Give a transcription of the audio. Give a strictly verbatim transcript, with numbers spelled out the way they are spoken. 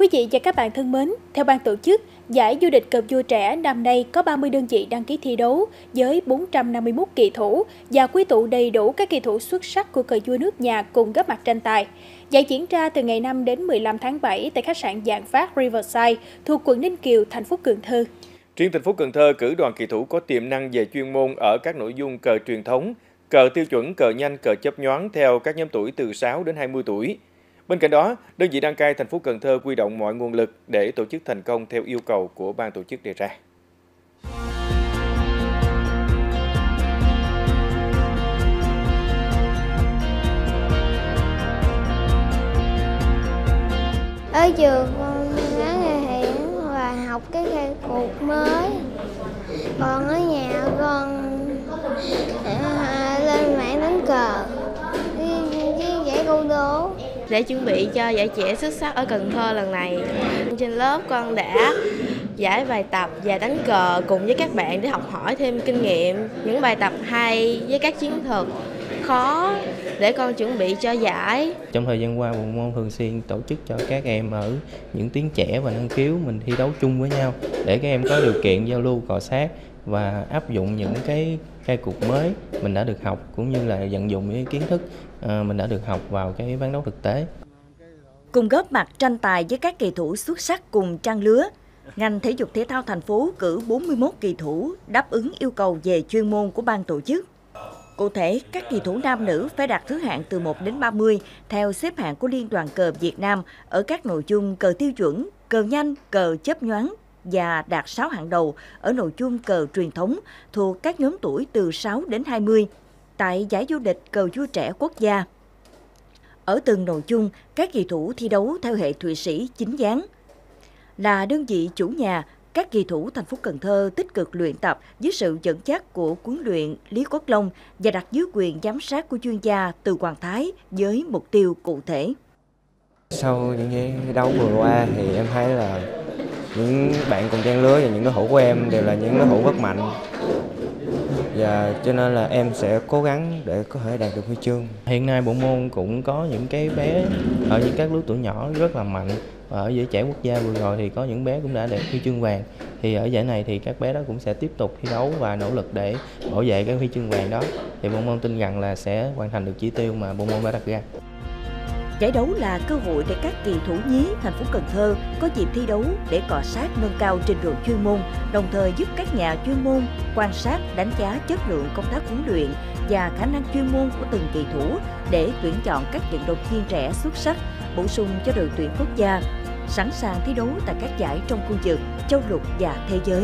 Quý vị và các bạn thân mến, theo ban tổ chức, giải du địch cờ vua trẻ năm nay có ba mươi đơn vị đăng ký thi đấu với bốn trăm năm mươi mốt kỳ thủ và quy tụ đầy đủ các kỳ thủ xuất sắc của cờ vua nước nhà cùng góp mặt tranh tài. Giải diễn ra từ ngày năm đến mười lăm tháng bảy tại khách sạn Vạn Phát Riverside thuộc quận Ninh Kiều, thành phố Cần Thơ. Riêng thành phố Cần Thơ cử đoàn kỳ thủ có tiềm năng về chuyên môn ở các nội dung cờ truyền thống, cờ tiêu chuẩn, cờ nhanh, cờ chớp nhoáng theo các nhóm tuổi từ sáu đến hai mươi tuổi. Bên cạnh đó, đơn vị đăng cai thành phố Cần Thơ huy động mọi nguồn lực để tổ chức thành công theo yêu cầu của ban tổ chức đề ra. Ở trường con nghe hiểu và học cái cây cục mới. Còn ở nhà con lên mạng đánh cờ, với giải câu đố. Để chuẩn bị cho giải trẻ xuất sắc ở Cần Thơ lần này, trên lớp con đã giải bài tập và đánh cờ cùng với các bạn để học hỏi thêm kinh nghiệm, những bài tập hay với các chiến thuật khó để con chuẩn bị cho giải. Trong thời gian qua, bộ môn thường xuyên tổ chức cho các em ở những tuyến trẻ và năng khiếu mình thi đấu chung với nhau để các em có điều kiện giao lưu cọ xát và áp dụng những cái khai cuộc mới mình đã được học, cũng như là vận dụng những kiến thức mình đã được học vào cái ván đấu thực tế. Cùng góp mặt tranh tài với các kỳ thủ xuất sắc cùng trang lứa, ngành thể dục thể thao thành phố cử bốn mươi mốt kỳ thủ đáp ứng yêu cầu về chuyên môn của ban tổ chức. Cụ thể, các kỳ thủ nam nữ phải đạt thứ hạng từ một đến ba mươi theo xếp hạng của Liên đoàn Cờ Việt Nam ở các nội dung cờ tiêu chuẩn, cờ nhanh, cờ chớp nhoáng và đạt sáu hạng đầu ở nội dung cờ truyền thống thuộc các nhóm tuổi từ sáu đến hai mươi tại giải vô địch cờ vua trẻ quốc gia. Ở từng nội dung, các kỳ thủ thi đấu theo hệ Thụy Sĩ chính gián. Là đơn vị chủ nhà, các kỳ thủ thành phố Cần Thơ tích cực luyện tập dưới sự dẫn dắt của huấn luyện Lý Quốc Long và đặt dưới quyền giám sát của chuyên gia từ Hoàng Thái với mục tiêu cụ thể. Sau những cái đấu vừa qua thì em thấy là những bạn cùng trang lứa và những đối thủ của em đều là những đối thủ rất mạnh. Và cho nên là em sẽ cố gắng để có thể đạt được huy chương. Hiện nay bộ môn cũng có những cái bé ở những các lứa tuổi nhỏ rất là mạnh. Và ở giải trẻ quốc gia vừa rồi thì có những bé cũng đã đạt huy chương vàng. Thì ở giải này thì các bé đó cũng sẽ tiếp tục thi đấu và nỗ lực để bảo vệ cái huy chương vàng đó. Thì bộ môn tin rằng là sẽ hoàn thành được chỉ tiêu mà bộ môn đã đặt ra. Giải đấu là cơ hội để các kỳ thủ nhí thành phố Cần Thơ có dịp thi đấu để cọ sát nâng cao trình độ chuyên môn, đồng thời giúp các nhà chuyên môn quan sát, đánh giá chất lượng công tác huấn luyện và khả năng chuyên môn của từng kỳ thủ để tuyển chọn các vận động viên trẻ xuất sắc, bổ sung cho đội tuyển quốc gia, sẵn sàng thi đấu tại các giải trong khu vực, châu lục và thế giới.